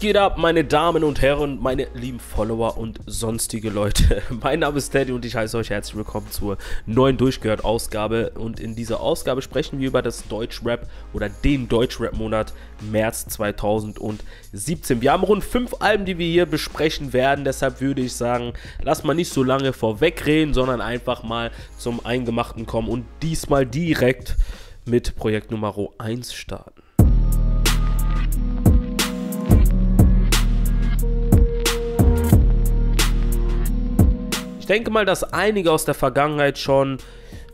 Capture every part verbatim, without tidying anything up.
Was geht ab, meine Damen und Herren, meine lieben Follower und sonstige Leute? Mein Name ist Teddy und ich heiße euch herzlich willkommen zur neuen Durchgehört-Ausgabe. Und in dieser Ausgabe sprechen wir über das Deutschrap oder den Deutschrap-Monat März zweitausendsiebzehn. Wir haben rund fünf Alben, die wir hier besprechen werden. Deshalb würde ich sagen, lasst mal nicht so lange vorwegreden, sondern einfach mal zum Eingemachten kommen und diesmal direkt mit Projekt Nummer eins starten. Ich denke mal, dass einige aus der Vergangenheit schon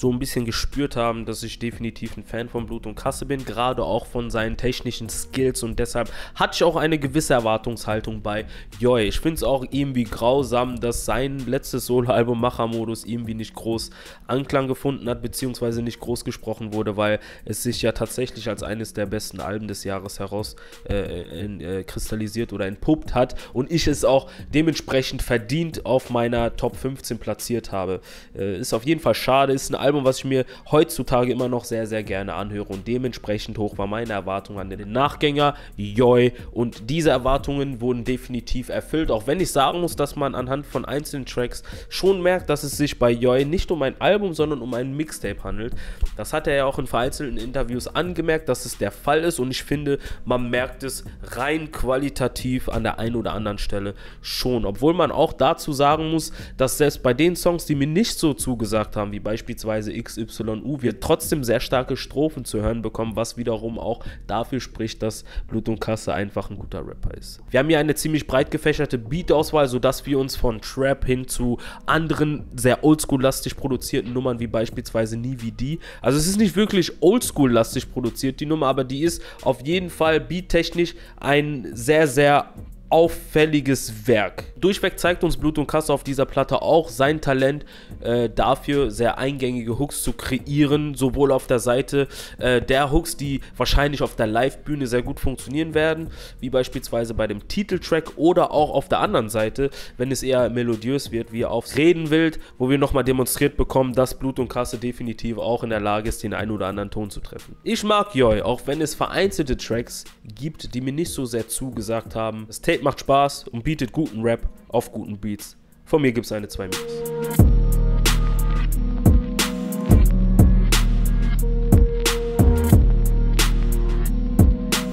so ein bisschen gespürt haben, dass ich definitiv ein Fan von Blut und Kasse bin, gerade auch von seinen technischen Skills, und deshalb hatte ich auch eine gewisse Erwartungshaltung bei Jooj. Ich finde es auch irgendwie grausam, dass sein letztes Solo-Album Machermodus irgendwie nicht groß Anklang gefunden hat, beziehungsweise nicht groß gesprochen wurde, weil es sich ja tatsächlich als eines der besten Alben des Jahres heraus äh, in, äh, kristallisiert oder entpuppt hat und ich es auch dementsprechend verdient auf meiner Top fünfzehn platziert habe. Äh, ist auf jeden Fall schade, ist ein Album, was ich mir heutzutage immer noch sehr, sehr gerne anhöre, und dementsprechend hoch war meine Erwartung an den Nachgänger Jooj, und diese Erwartungen wurden definitiv erfüllt, auch wenn ich sagen muss, dass man anhand von einzelnen Tracks schon merkt, dass es sich bei Jooj nicht um ein Album, sondern um ein Mixtape handelt. Das hat er ja auch in vereinzelten Interviews angemerkt, dass es der Fall ist, und ich finde, man merkt es rein qualitativ an der einen oder anderen Stelle schon, obwohl man auch dazu sagen muss, dass selbst bei den Songs, die mir nicht so zugesagt haben, wie beispielsweise X Y U, wir trotzdem sehr starke Strophen zu hören bekommen, was wiederum auch dafür spricht, dass Blut und Kasse einfach ein guter Rapper ist. Wir haben hier eine ziemlich breit gefächerte Beat-Auswahl, sodass wir uns von Trap hin zu anderen sehr oldschool-lastig produzierten Nummern wie beispielsweise Nie wie die. Also es ist nicht wirklich oldschool-lastig produziert, die Nummer, aber die ist auf jeden Fall beattechnisch ein sehr, sehr auffälliges Werk. Durchweg zeigt uns Blut und Kasse auf dieser Platte auch sein Talent äh, dafür, sehr eingängige Hooks zu kreieren, sowohl auf der Seite äh, der Hooks, die wahrscheinlich auf der Live-Bühne sehr gut funktionieren werden, wie beispielsweise bei dem Titeltrack, oder auch auf der anderen Seite, wenn es eher melodiös wird, wie aufs Redenwild, wo wir nochmal demonstriert bekommen, dass Blut und Kasse definitiv auch in der Lage ist, den einen oder anderen Ton zu treffen. Ich mag Jooj, auch wenn es vereinzelte Tracks gibt, die mir nicht so sehr zugesagt haben. Das Tape macht Spaß und bietet guten Rap auf guten Beats. Von mir gibt es eine zwei minus.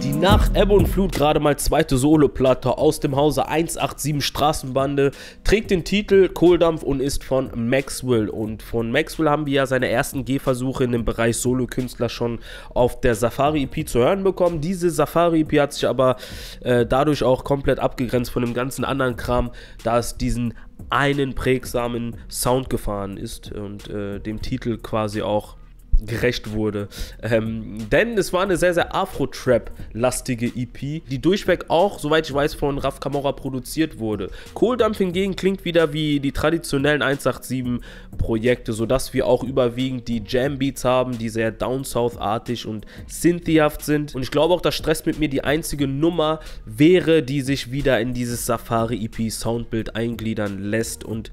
Die nach Ebbe und Flut gerade mal zweite Solo-Platte aus dem Hause eins acht sieben Straßenbande trägt den Titel Kohldampf und ist von Maxwell. Und von Maxwell haben wir ja seine ersten Gehversuche in dem Bereich Solo-Künstler schon auf der Safari-E P zu hören bekommen. Diese Safari-E P hat sich aber äh, dadurch auch komplett abgegrenzt von dem ganzen anderen Kram, da es diesen einen prägsamen Sound gefahren ist und äh, dem Titel quasi auch gerecht wurde. Ähm, denn es war eine sehr, sehr Afro-Trap-lastige E P, die durchweg auch, soweit ich weiß, von Raf Camora produziert wurde. Kohldampf hingegen klingt wieder wie die traditionellen eins acht sieben-Projekte, sodass wir auch überwiegend die Jam-Beats haben, die sehr Down-South-artig und synthihaft sind. Und ich glaube auch, dass Stress mit mir die einzige Nummer wäre, die sich wieder in dieses Safari-E P-Soundbild eingliedern lässt, und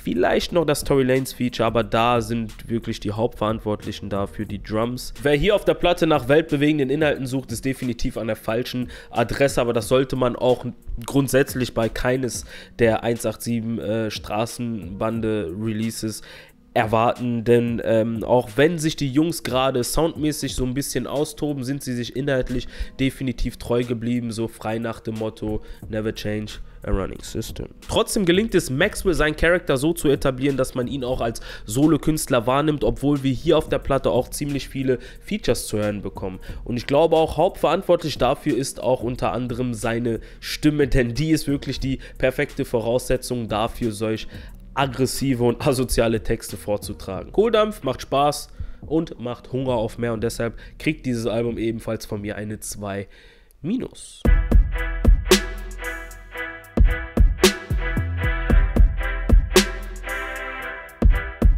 vielleicht noch das Tory Lanez Feature, aber da sind wirklich die Hauptverantwortlichen dafür, die Drums. Wer hier auf der Platte nach weltbewegenden Inhalten sucht, ist definitiv an der falschen Adresse, aber das sollte man auch grundsätzlich bei keines der eins acht sieben äh, Straßenbande Releases erwarten, denn ähm, auch wenn sich die Jungs gerade soundmäßig so ein bisschen austoben, sind sie sich inhaltlich definitiv treu geblieben, so frei nach dem Motto Never Change a Running System. Trotzdem gelingt es Maxwell, seinen Charakter so zu etablieren, dass man ihn auch als Solo-Künstler wahrnimmt, obwohl wir hier auf der Platte auch ziemlich viele Features zu hören bekommen. Und ich glaube auch, hauptverantwortlich dafür ist auch unter anderem seine Stimme, denn die ist wirklich die perfekte Voraussetzung dafür, solch aggressive und asoziale Texte vorzutragen. Kohldampf macht Spaß und macht Hunger auf mehr, und deshalb kriegt dieses Album ebenfalls von mir eine zwei minus.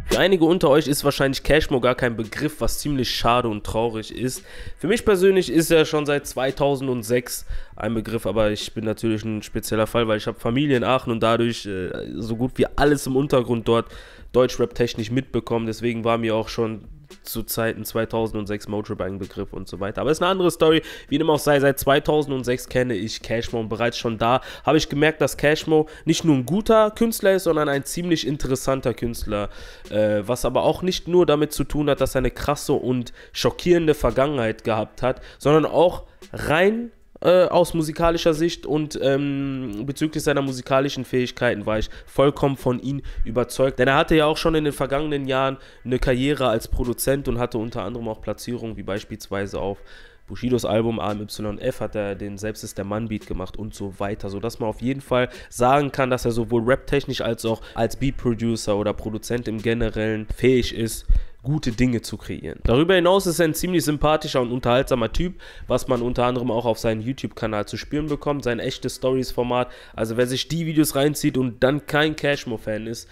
Für einige unter euch ist wahrscheinlich Cashmo gar kein Begriff, was ziemlich schade und traurig ist. Für mich persönlich ist er schon seit zweitausendsechs ein Begriff, aber ich bin natürlich ein spezieller Fall, weil ich habe Familie in Aachen und dadurch äh, so gut wie alles im Untergrund dort Deutschrap-technisch mitbekommen. Deswegen war mir auch schon zu Zeiten zweitausendsechs Motrip ein Begriff und so weiter. Aber ist eine andere Story, wie dem auch sei. Seit zweitausendsechs kenne ich Cashmo und bereits schon da habe ich gemerkt, dass Cashmo nicht nur ein guter Künstler ist, sondern ein ziemlich interessanter Künstler. Äh, was aber auch nicht nur damit zu tun hat, dass er eine krasse und schockierende Vergangenheit gehabt hat, sondern auch rein Äh, aus musikalischer Sicht und ähm, bezüglich seiner musikalischen Fähigkeiten war ich vollkommen von ihm überzeugt. Denn er hatte ja auch schon in den vergangenen Jahren eine Karriere als Produzent und hatte unter anderem auch Platzierungen wie beispielsweise auf Bushidos Album A M Y F hat er den Selbst ist der Mann Beat gemacht und so weiter, sodass man auf jeden Fall sagen kann, dass er sowohl raptechnisch als auch als Beat-Producer oder Produzent im Generellen fähig ist, gute Dinge zu kreieren. Darüber hinaus ist er ein ziemlich sympathischer und unterhaltsamer Typ, was man unter anderem auch auf seinem YouTube-Kanal zu spüren bekommt, sein echtes Stories-Format. Also wer sich die Videos reinzieht und dann kein Cashmo-Fan ist,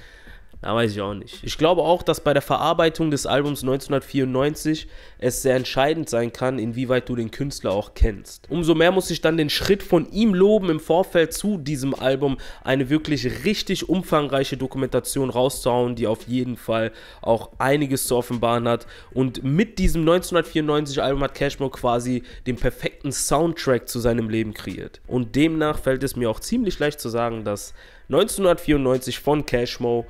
da weiß ich auch nicht. Ich glaube auch, dass bei der Verarbeitung des Albums neunzehnhundertvierundneunzig es sehr entscheidend sein kann, inwieweit du den Künstler auch kennst. Umso mehr muss ich dann den Schritt von ihm loben, im Vorfeld zu diesem Album eine wirklich richtig umfangreiche Dokumentation rauszuhauen, die auf jeden Fall auch einiges zu offenbaren hat. Und mit diesem neunzehnhundertvierundneunzig-Album hat Cashmo quasi den perfekten Soundtrack zu seinem Leben kreiert. Und demnach fällt es mir auch ziemlich leicht zu sagen, dass neunzehnhundertvierundneunzig von Cashmo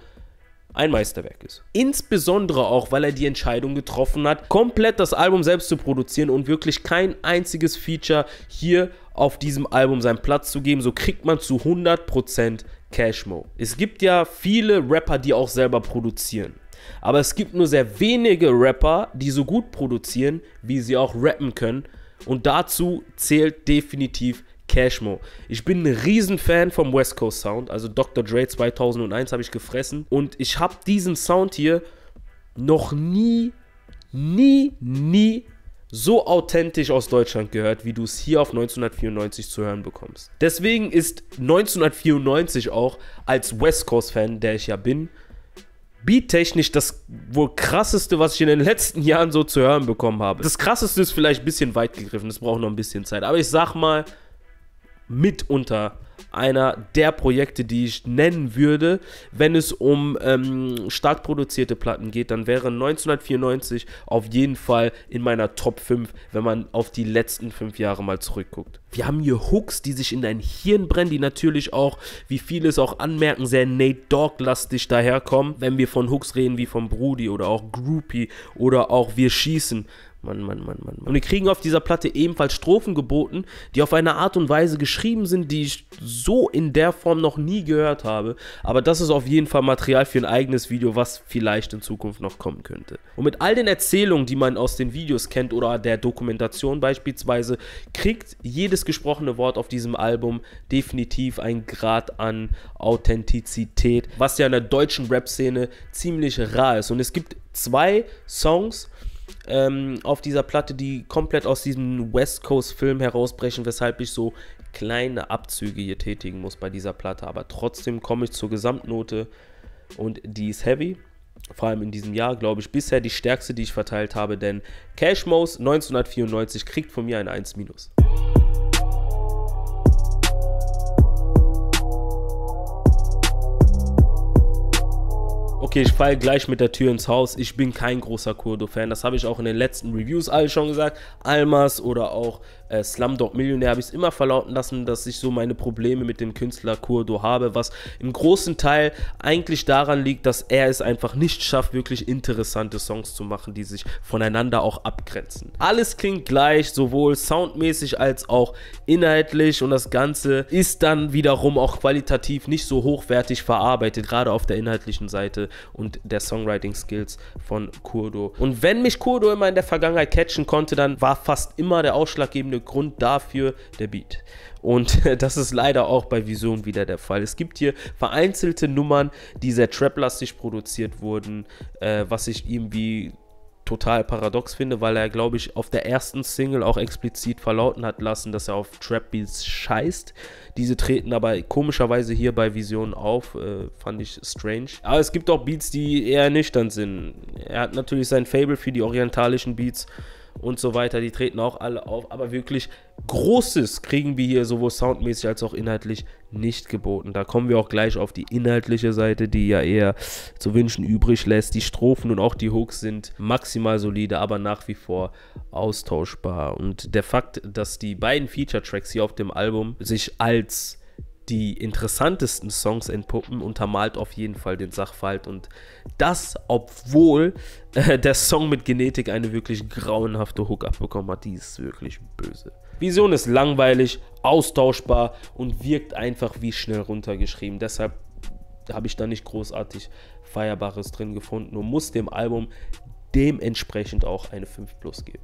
ein Meisterwerk ist. Insbesondere auch, weil er die Entscheidung getroffen hat, komplett das Album selbst zu produzieren und wirklich kein einziges Feature hier auf diesem Album seinen Platz zu geben. So kriegt man zu hundert Prozent Cashmo. Es gibt ja viele Rapper, die auch selber produzieren. Aber es gibt nur sehr wenige Rapper, die so gut produzieren, wie sie auch rappen können. Und dazu zählt definitiv Cashmo. Ich bin ein Riesenfan vom West Coast Sound, also Doktor Dre zweitausendeins habe ich gefressen und ich habe diesen Sound hier noch nie, nie, nie so authentisch aus Deutschland gehört, wie du es hier auf neunzehnhundertvierundneunzig zu hören bekommst. Deswegen ist neunzehnhundertvierundneunzig auch als West Coast Fan, der ich ja bin, beattechnisch das wohl krasseste, was ich in den letzten Jahren so zu hören bekommen habe. Das krasseste ist vielleicht ein bisschen weit gegriffen, das braucht noch ein bisschen Zeit, aber ich sag mal, mitunter einer der Projekte, die ich nennen würde, wenn es um ähm, stark produzierte Platten geht, dann wäre neunzehnhundertvierundneunzig auf jeden Fall in meiner Top fünf, wenn man auf die letzten fünf Jahre mal zurückguckt. Wir haben hier Hooks, die sich in dein Hirn brennen, die natürlich auch, wie viele es auch anmerken, sehr Nate Dogg-lastig daherkommen, wenn wir von Hooks reden wie von Brudi oder auch Groupie oder auch Wir schießen. Mann, Mann, Mann, Mann, Mann. Und wir kriegen auf dieser Platte ebenfalls Strophen geboten, die auf eine Art und Weise geschrieben sind, die ich so in der Form noch nie gehört habe. Aber das ist auf jeden Fall Material für ein eigenes Video, was vielleicht in Zukunft noch kommen könnte. Und mit all den Erzählungen, die man aus den Videos kennt oder der Dokumentation beispielsweise, kriegt jedes gesprochene Wort auf diesem Album definitiv einen Grad an Authentizität, was ja in der deutschen Rap-Szene ziemlich rar ist. Und es gibt zwei Songs auf dieser Platte, die komplett aus diesem West Coast Film herausbrechen, weshalb ich so kleine Abzüge hier tätigen muss bei dieser Platte, aber trotzdem komme ich zur Gesamtnote und die ist heavy, vor allem in diesem Jahr, glaube ich, bisher die stärkste, die ich verteilt habe, denn Cashmos neunzehnhundertvierundneunzig kriegt von mir eine eins minus. Okay, ich falle gleich mit der Tür ins Haus. Ich bin kein großer Kurdo-Fan. Das habe ich auch in den letzten Reviews alle schon gesagt. Almas oder auch äh, Slumdog Millionär habe ich es immer verlauten lassen, dass ich so meine Probleme mit dem Künstler Kurdo habe, was im großen Teil eigentlich daran liegt, dass er es einfach nicht schafft, wirklich interessante Songs zu machen, die sich voneinander auch abgrenzen. Alles klingt gleich, sowohl soundmäßig als auch inhaltlich und das Ganze ist dann wiederum auch qualitativ nicht so hochwertig verarbeitet, gerade auf der inhaltlichen Seite und der Songwriting-Skills von Kurdo. Und wenn mich Kurdo immer in der Vergangenheit catchen konnte, dann war fast immer der ausschlaggebende Grund dafür der Beat. Und das ist leider auch bei Vision wieder der Fall. Es gibt hier vereinzelte Nummern, die sehr trap-lastig produziert wurden, äh, was ich irgendwie total paradox finde, weil er, glaube ich, auf der ersten Single auch explizit verlauten hat lassen, dass er auf Trap-Beats scheißt. Diese treten aber komischerweise hier bei Vision auf, äh, fand ich strange. Aber es gibt auch Beats, die eher nüchtern sind. Er hat natürlich sein Fable für die orientalischen Beats und so weiter, die treten auch alle auf, aber wirklich Großes kriegen wir hier sowohl soundmäßig als auch inhaltlich nicht geboten. Da kommen wir auch gleich auf die inhaltliche Seite, die ja eher zu wünschen übrig lässt. Die Strophen und auch die Hooks sind maximal solide, aber nach wie vor austauschbar. Und der Fakt, dass die beiden Feature-Tracks hier auf dem Album sich als die interessantesten Songs entpuppen, untermalt auf jeden Fall den Sachverhalt, und das, obwohl äh, der Song mit Genetik eine wirklich grauenhafte Hook abbekommen hat, die ist wirklich böse. Vision ist langweilig, austauschbar und wirkt einfach wie schnell runtergeschrieben, deshalb habe ich da nicht großartig Feierbares drin gefunden und muss dem Album dementsprechend auch eine fünf plus geben.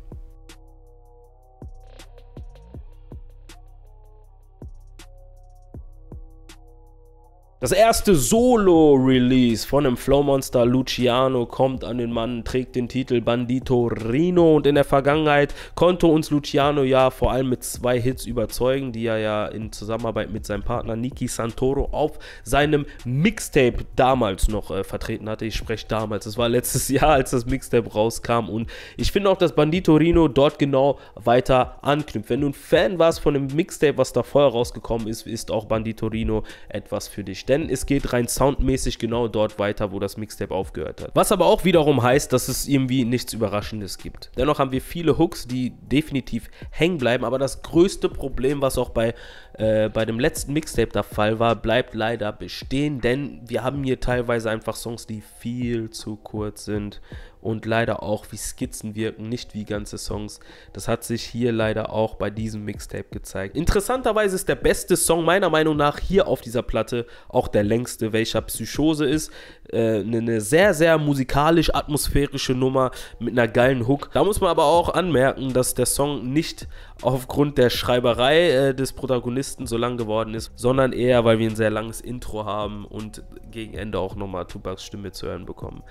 Das erste Solo-Release von dem Flowmonster Luciano kommt an den Mann, trägt den Titel Banditorinho, und in der Vergangenheit konnte uns Luciano ja vor allem mit zwei Hits überzeugen, die er ja in Zusammenarbeit mit seinem Partner Niki Santoro auf seinem Mixtape damals noch äh, vertreten hatte. Ich spreche damals, es war letztes Jahr, als das Mixtape rauskam, und ich finde auch, dass Banditorinho dort genau weiter anknüpft. Wenn du ein Fan warst von dem Mixtape, was da vorher rausgekommen ist, ist auch Banditorinho etwas für dich. Denn es geht rein soundmäßig genau dort weiter, wo das Mixtape aufgehört hat. Was aber auch wiederum heißt, dass es irgendwie nichts Überraschendes gibt. Dennoch haben wir viele Hooks, die definitiv hängen bleiben, aber das größte Problem, was auch bei, äh, bei dem letzten Mixtape der Fall war, bleibt leider bestehen, denn wir haben hier teilweise einfach Songs, die viel zu kurz sind und leider auch wie Skizzen wirken, nicht wie ganze Songs. Das hat sich hier leider auch bei diesem Mixtape gezeigt. Interessanterweise ist der beste Song meiner Meinung nach hier auf dieser Platte auch der längste, welcher Psychose ist. Äh, eine sehr, sehr musikalisch atmosphärische Nummer mit einer geilen Hook. Da muss man aber auch anmerken, dass der Song nicht aufgrund der Schreiberei äh, des Protagonisten so lang geworden ist, sondern eher, weil wir ein sehr langes Intro haben und gegen Ende auch nochmal Tupacs Stimme zu hören bekommen.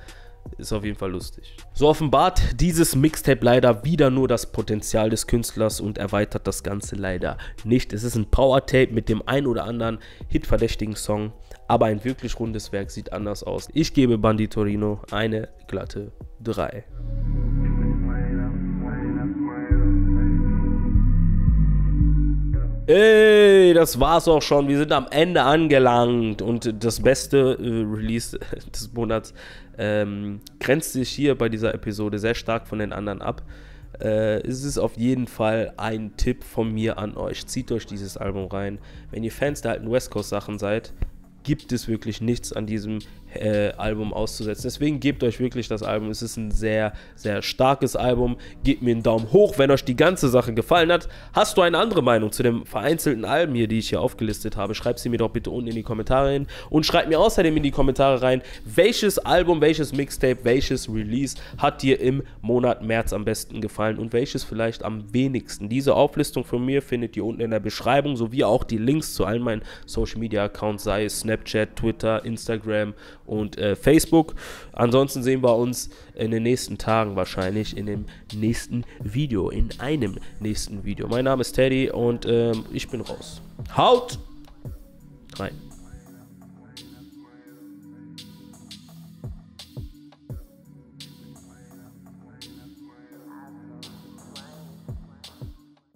Ist auf jeden Fall lustig. So offenbart dieses Mixtape leider wieder nur das Potenzial des Künstlers und erweitert das Ganze leider nicht. Es ist ein Power-Tape mit dem ein oder anderen hitverdächtigen Song, aber ein wirklich rundes Werk, sieht anders aus. Ich gebe Banditorinho eine glatte drei. Ey, das war's auch schon. Wir sind am Ende angelangt und das beste äh, Release des Monats ähm, grenzt sich hier bei dieser Episode sehr stark von den anderen ab. Äh, es ist auf jeden Fall ein Tipp von mir an euch. Zieht euch dieses Album rein. Wenn ihr Fans der alten West Coast Sachen seid, gibt es wirklich nichts an diesem äh, Album auszusetzen. Deswegen gebt euch wirklich das Album. Es ist ein sehr, sehr starkes Album. Gebt mir einen Daumen hoch, wenn euch die ganze Sache gefallen hat. Hast du eine andere Meinung zu den vereinzelten Alben hier, die ich hier aufgelistet habe? Schreib sie mir doch bitte unten in die Kommentare hin. Und schreibt mir außerdem in die Kommentare rein, welches Album, welches Mixtape, welches Release hat dir im Monat März am besten gefallen und welches vielleicht am wenigsten. Diese Auflistung von mir findet ihr unten in der Beschreibung, sowie auch die Links zu allen meinen Social Media Accounts, sei es Snapchat, Snapchat, Twitter, Instagram und äh, Facebook. Ansonsten sehen wir uns in den nächsten Tagen wahrscheinlich in dem nächsten Video, in einem nächsten Video. Mein Name ist Teddy und ähm, ich bin raus. Haut rein!